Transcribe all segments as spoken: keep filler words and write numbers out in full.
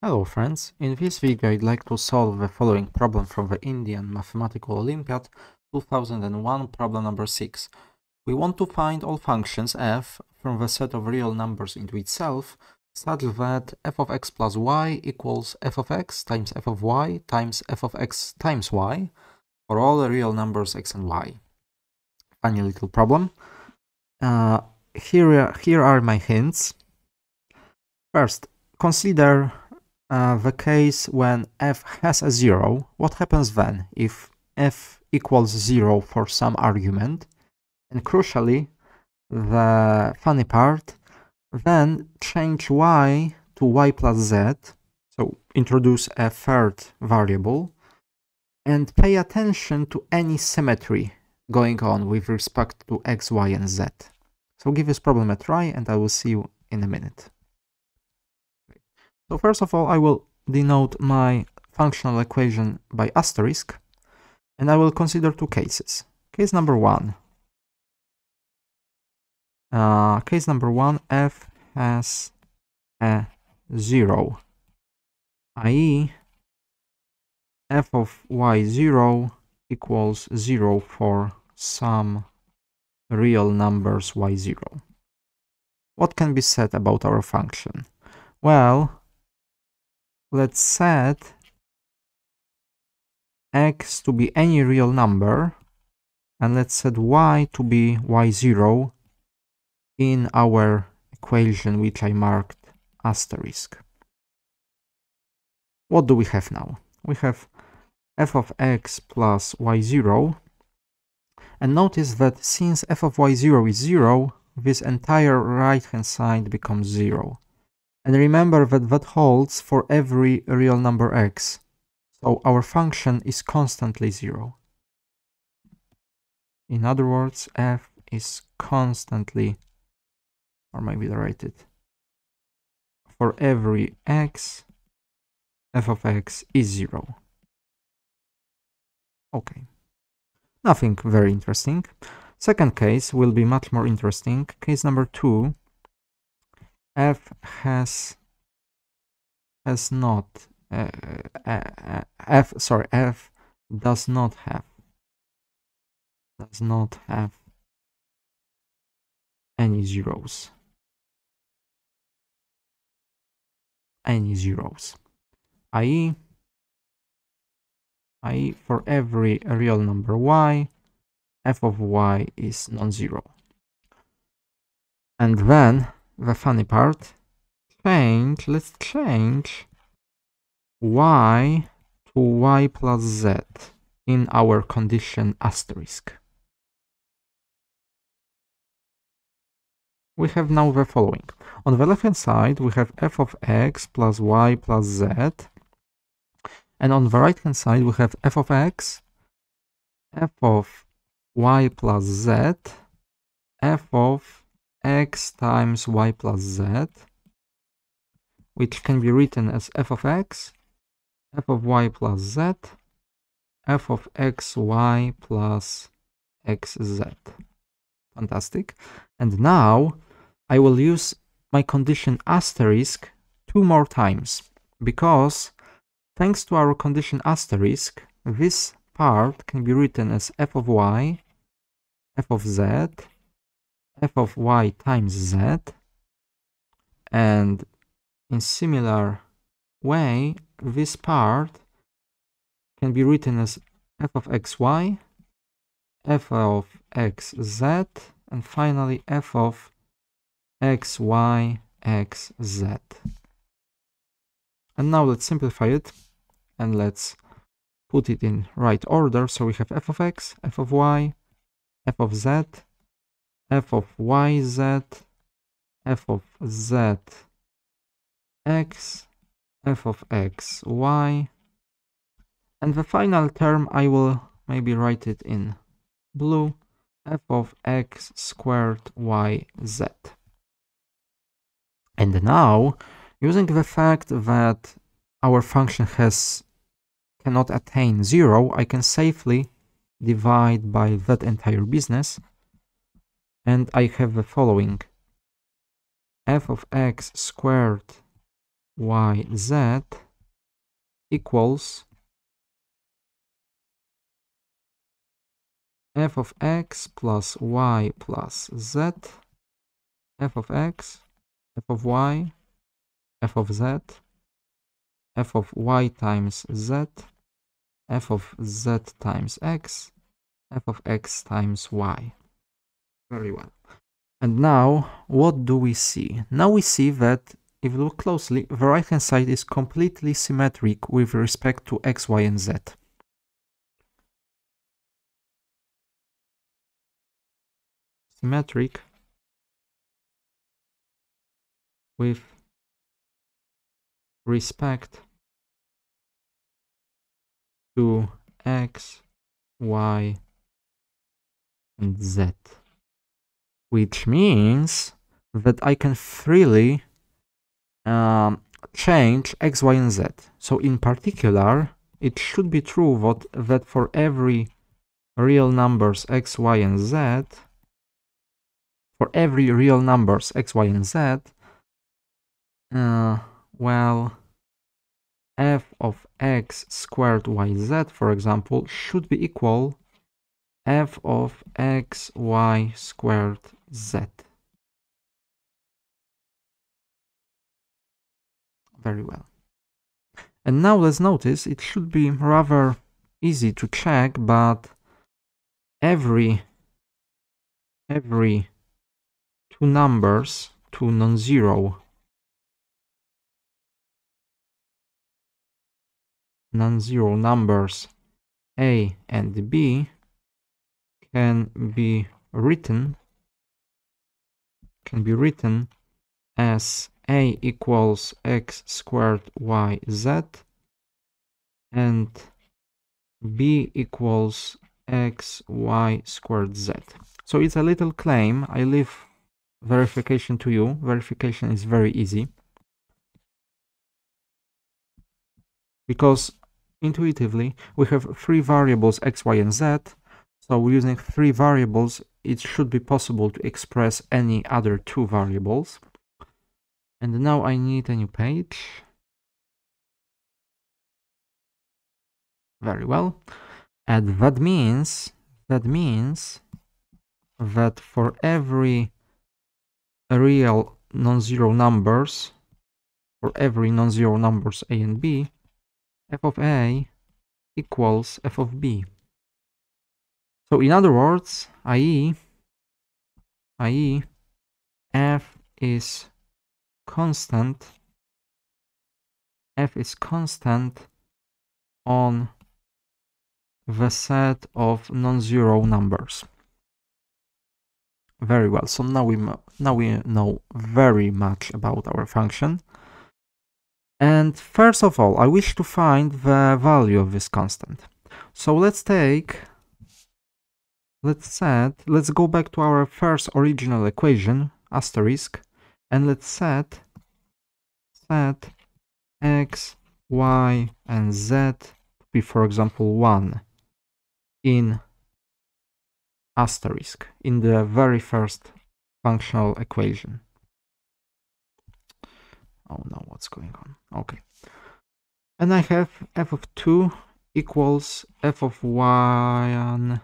Hello friends, in this video I'd like to solve the following problem from the Indian Mathematical Olympiad two thousand one, problem number six. We want to find all functions f from the set of real numbers into itself such that f of x plus y equals f of x times f of y times f of x times y for all the real numbers x and y. Funny little problem. Uh, here, here are my hints. First, consider Uh, the case when f has a zero. What happens then if f equals zero for some argument? And crucially, the funny part, then change y to y plus z, so introduce a third variable, and pay attention to any symmetry going on with respect to x, y, and z. So give this problem a try, and I will see you in a minute. So first of all, I will denote my functional equation by asterisk, and I will consider two cases. Case number one. Uh, case number one, f has a zero, that is f of y zero equals zero for some real numbers y zero. What can be said about our function? Well, let's set x to be any real number, and let's set y to be y zero in our equation, which I marked asterisk. What do we have now? We have f of x plus y zero, and notice that since f of y zero is zero, this entire right-hand side becomes zero. And remember that that holds for every real number x, so our function is constantly zero. In other words, f is constantly, or maybe write it, for every x, f of x is zero. Okay, nothing very interesting. Second case will be much more interesting. Case number two. F has has not uh, uh, uh, f sorry f does not have does not have any zeros any zeros that is that is for every real number y, f of y is non-zero. And then the funny part, change, let's change y to y plus z in our condition asterisk. We have now the following. On the left-hand side, we have f of x plus y plus z, and on the right-hand side, we have f of x, f of y plus z, f of x times y plus z, which can be written as f of x, f of y plus z, f of x, y plus x, z. Fantastic. And now I will use my condition asterisk two more times, because thanks to our condition asterisk, this part can be written as f of y, f of z, f of y times z, and in similar way this part can be written as f of xy, f of xz, and finally f of xy xz. And now let's simplify it and let's put it in right order. So we have f of x, f of y, f of z, f of yz, f of z x, f of x y, and the final term I will maybe write it in blue, f of x squared y z. And now, using the fact that our function has cannot attain zero, I can safely divide by that entire business. And I have the following: f of x squared Y Z equals f of x plus y plus z, f of x, f of y, f of z, f of y times z, f of z times x, f of x times y. Very well. And now, what do we see? Now we see that, if you look closely, the right-hand side is completely symmetric with respect to x, y, and z. Symmetric with respect to x, y, and z. Which means that I can freely um, change x, y, and z. So in particular, it should be true that, that for every real numbers x, y, and z, for every real numbers x, y, and z, uh, well, f of x squared yz, for example, should be equal f of x, y squared z. Very well. And now let's notice, it should be rather easy to check, but every, every two numbers, two non-zero, non-zero numbers a and b can be written, can be written as a equals x squared y z and b equals x y squared z. So it's a little claim. I leave verification to you. Verification is very easy, because intuitively we have three variables x, y, and z. So we're using three variables, it should be possible to express any other two variables. And now I need a new page. Very well. And that means, that means that for every real non-zero numbers, for every non-zero numbers a and b, f of a equals f of b. So in other words, that is, that is, f is constant, f is constant on the set of non-zero numbers. Very well. So now we now we know very much about our function. And first of all, I wish to find the value of this constant. So let's take. Let's set, let's go back to our first original equation, asterisk, and let's set, set x, y, and z to be, for example, one in asterisk, in the very first functional equation. Oh no, what's going on? Okay. And I have f of two equals f of one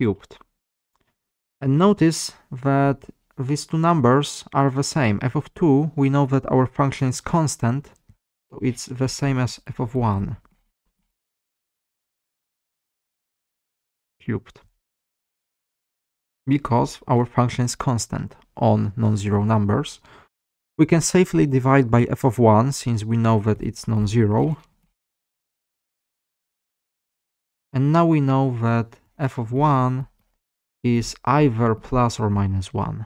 cubed. And notice that these two numbers are the same. F of two, we know that our function is constant, so it's the same as f of one cubed, because our function is constant on non-zero numbers. We can safely divide by f of one, since we know that it's non-zero. And now we know that f of one is either plus or minus one.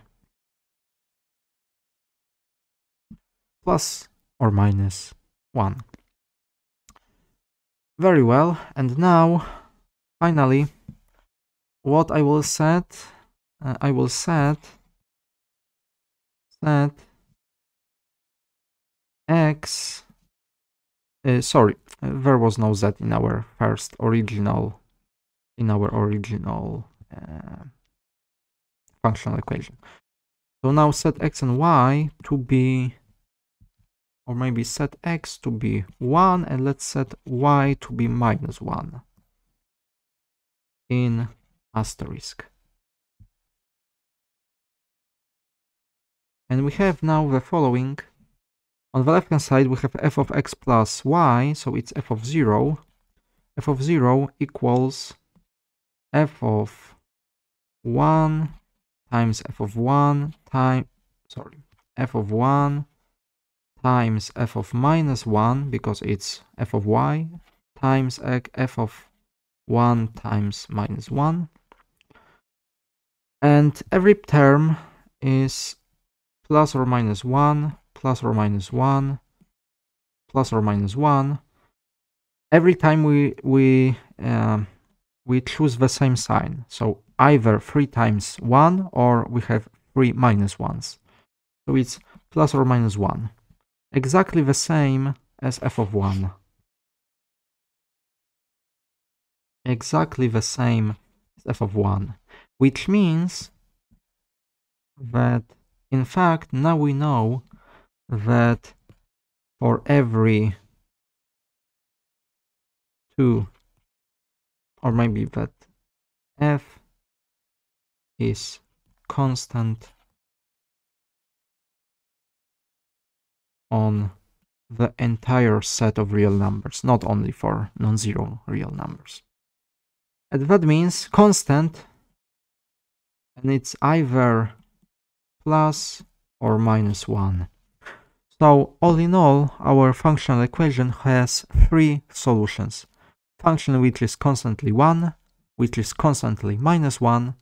Plus or minus one. Very well. And now, finally, what I will set, uh, I will set, set x, uh, sorry, there was no z in our first original in our original uh, functional equation. So now set x and y to be or maybe set x to be one and let's set y to be minus one in asterisk. And we have now the following. On the left hand side we have f of x plus y, so it's f of zero. F of zero equals f of one times f of one time sorry f of one times f of minus one, because it's f of y, times f of one times minus one, and every term is plus or minus one, plus or minus one, plus or minus one. Every time we we uh, we choose the same sign, so either three times one or we have three minus ones, so it's plus or minus one. Exactly the same as f of one. Exactly the same as f of one. Which means that, in fact, now we know that for every two, or maybe that f is constant on the entire set of real numbers, not only for non-zero real numbers. And that means constant, and it's either plus or minus one. So all in all, our functional equation has three solutions. Function which is constantly one, which is constantly minus one,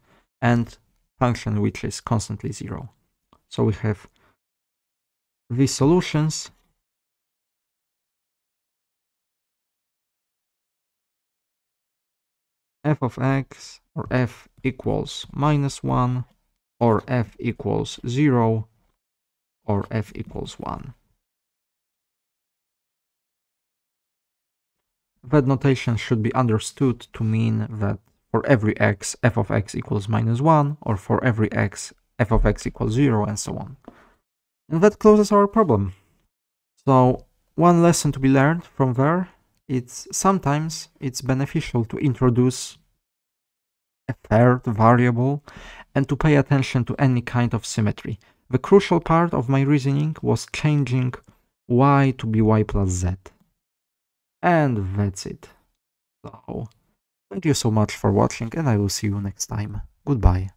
and function which is constantly zero. So we have these solutions, f of x or f equals minus one or f equals zero or f equals one. That notation should be understood to mean that for every x, f of x equals minus one, or for every x, f of x equals zero, and so on. And that closes our problem. So one lesson to be learned from there, it's sometimes it's beneficial to introduce a third variable and to pay attention to any kind of symmetry. The crucial part of my reasoning was changing y to be y plus z. And that's it. So thank you so much for watching, and I will see you next time. Goodbye.